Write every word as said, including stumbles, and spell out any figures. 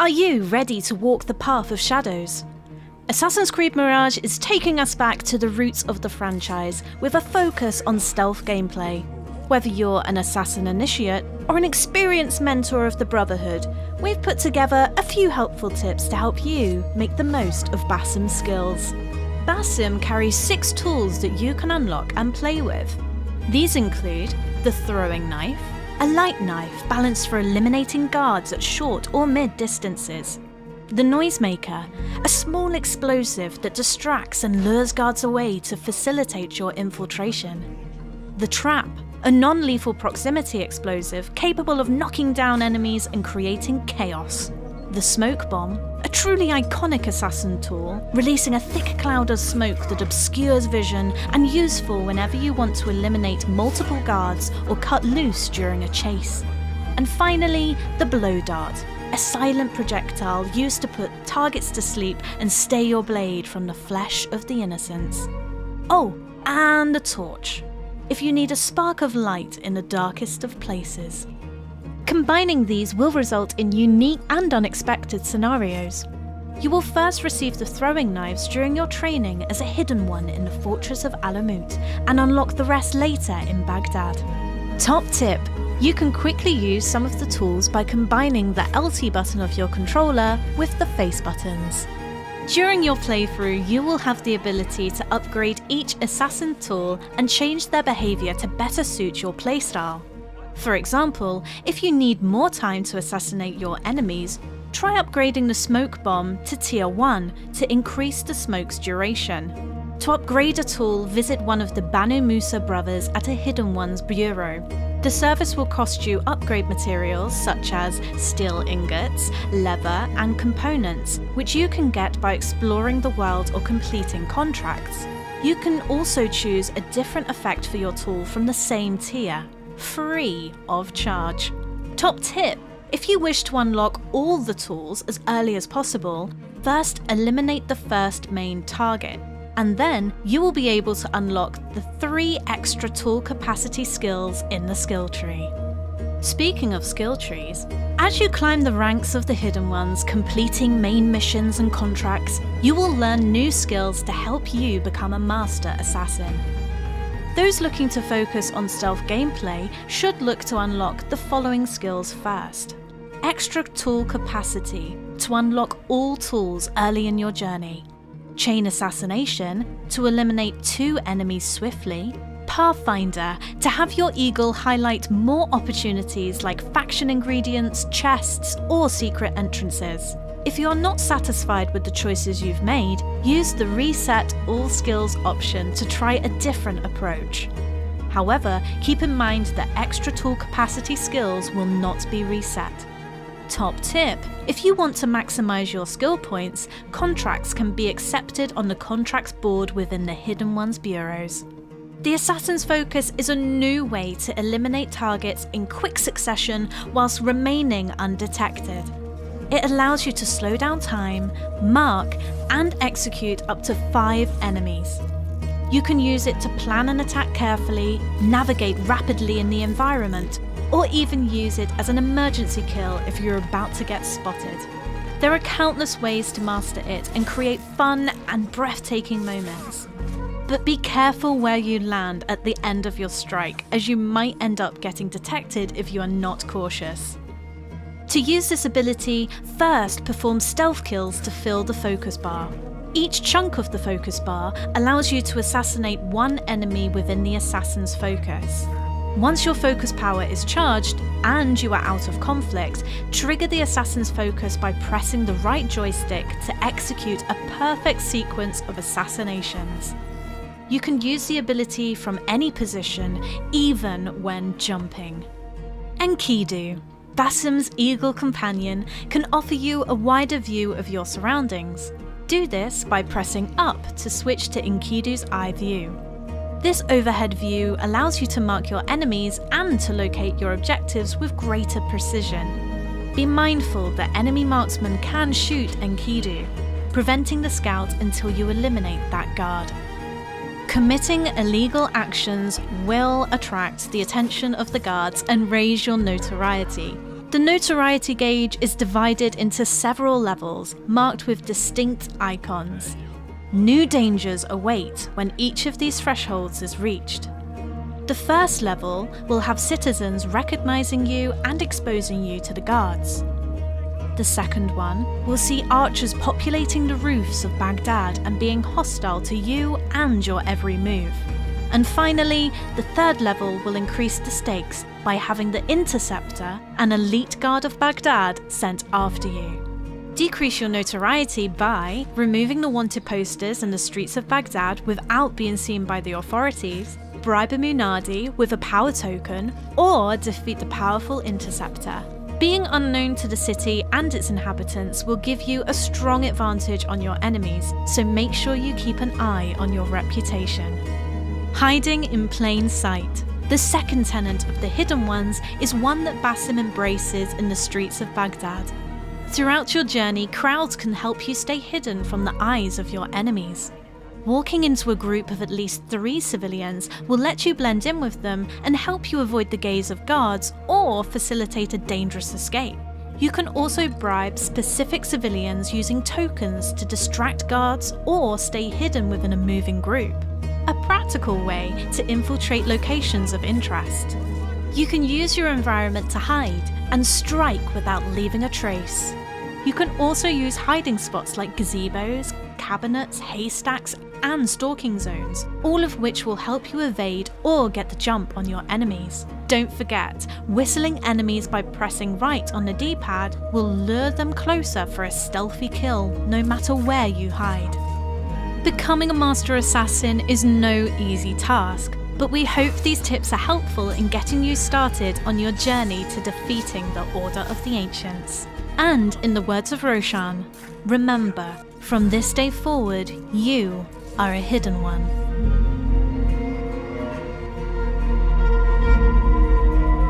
Are you ready to walk the path of shadows? Assassin's Creed Mirage is taking us back to the roots of the franchise with a focus on stealth gameplay. Whether you're an assassin initiate or an experienced mentor of the Brotherhood, we've put together a few helpful tips to help you make the most of Basim's skills. Basim carries six tools that you can unlock and play with. These include the throwing knife, a light knife balanced for eliminating guards at short or mid distances. The noisemaker, a small explosive that distracts and lures guards away to facilitate your infiltration. The trap, a non-lethal proximity explosive capable of knocking down enemies and creating chaos. The smoke bomb, a truly iconic assassin tool, releasing a thick cloud of smoke that obscures vision and useful whenever you want to eliminate multiple guards or cut loose during a chase. And finally, the blow dart, a silent projectile used to put targets to sleep and stay your blade from the flesh of the innocents. Oh, and the torch, if you need a spark of light in the darkest of places. Combining these will result in unique and unexpected scenarios. You will first receive the throwing knives during your training as a hidden one in the fortress of Alamut, and unlock the rest later in Baghdad. Top tip! You can quickly use some of the tools by combining the L T button of your controller with the face buttons. During your playthrough, you will have the ability to upgrade each assassin tool and change their behaviour to better suit your playstyle. For example, if you need more time to assassinate your enemies, try upgrading the smoke bomb to tier one to increase the smoke's duration. To upgrade a tool, visit one of the Banu Musa Brothers at a Hidden Ones bureau. The service will cost you upgrade materials such as steel ingots, leather and components, which you can get by exploring the world or completing contracts. You can also choose a different effect for your tool from the same tier, free of charge. Top tip! If you wish to unlock all the tools as early as possible, first eliminate the first main target, and then you will be able to unlock the three extra tool capacity skills in the skill tree. Speaking of skill trees, as you climb the ranks of the Hidden Ones, completing main missions and contracts, you will learn new skills to help you become a master assassin. Those looking to focus on stealth gameplay should look to unlock the following skills first. Extra tool capacity, to unlock all tools early in your journey. Chain assassination, to eliminate two enemies swiftly. Pathfinder, to have your eagle highlight more opportunities like faction ingredients, chests, or secret entrances. If you are not satisfied with the choices you've made, use the Reset All Skills option to try a different approach. However, keep in mind that extra tool capacity skills will not be reset. Top tip! If you want to maximize your skill points, contracts can be accepted on the contracts board within the Hidden Ones bureaus. The Assassin's Focus is a new way to eliminate targets in quick succession whilst remaining undetected. It allows you to slow down time, mark, and execute up to five enemies. You can use it to plan an attack carefully, navigate rapidly in the environment, or even use it as an emergency kill if you're about to get spotted. There are countless ways to master it and create fun and breathtaking moments. But be careful where you land at the end of your strike, as you might end up getting detected if you are not cautious. To use this ability, first perform stealth kills to fill the focus bar. Each chunk of the focus bar allows you to assassinate one enemy within the assassin's focus. Once your focus power is charged and you are out of conflict, trigger the assassin's focus by pressing the right joystick to execute a perfect sequence of assassinations. You can use the ability from any position, even when jumping. Enkidu, Basim's eagle companion, can offer you a wider view of your surroundings. Do this by pressing up to switch to Enkidu's Eye view. This overhead view allows you to mark your enemies and to locate your objectives with greater precision. Be mindful that enemy marksmen can shoot Enkidu, preventing the scout until you eliminate that guard. Committing illegal actions will attract the attention of the guards and raise your notoriety, The notoriety gauge is divided into several levels, marked with distinct icons. New dangers await when each of these thresholds is reached. The first level will have citizens recognizing you and exposing you to the guards. The second one will see archers populating the roofs of Baghdad and being hostile to you and your every move. And finally, the third level will increase the stakes by having the Interceptor, an elite guard of Baghdad, sent after you. Decrease your notoriety by removing the wanted posters in the streets of Baghdad without being seen by the authorities, bribe a Munadi with a power token, or defeat the powerful Interceptor. Being unknown to the city and its inhabitants will give you a strong advantage on your enemies, so make sure you keep an eye on your reputation. Hiding in plain sight. The second tenet of the Hidden Ones is one that Basim embraces in the streets of Baghdad. Throughout your journey, crowds can help you stay hidden from the eyes of your enemies. Walking into a group of at least three civilians will let you blend in with them and help you avoid the gaze of guards or facilitate a dangerous escape. You can also bribe specific civilians using tokens to distract guards or stay hidden within a moving group. A practical way to infiltrate locations of interest. You can use your environment to hide and strike without leaving a trace. You can also use hiding spots like gazebos, cabinets, haystacks, and stalking zones, all of which will help you evade or get the jump on your enemies. Don't forget, whistling enemies by pressing right on the D-pad will lure them closer for a stealthy kill, no matter where you hide. Becoming a master assassin is no easy task, but we hope these tips are helpful in getting you started on your journey to defeating the Order of the Ancients. And in the words of Roshan, remember, from this day forward, you are a hidden one.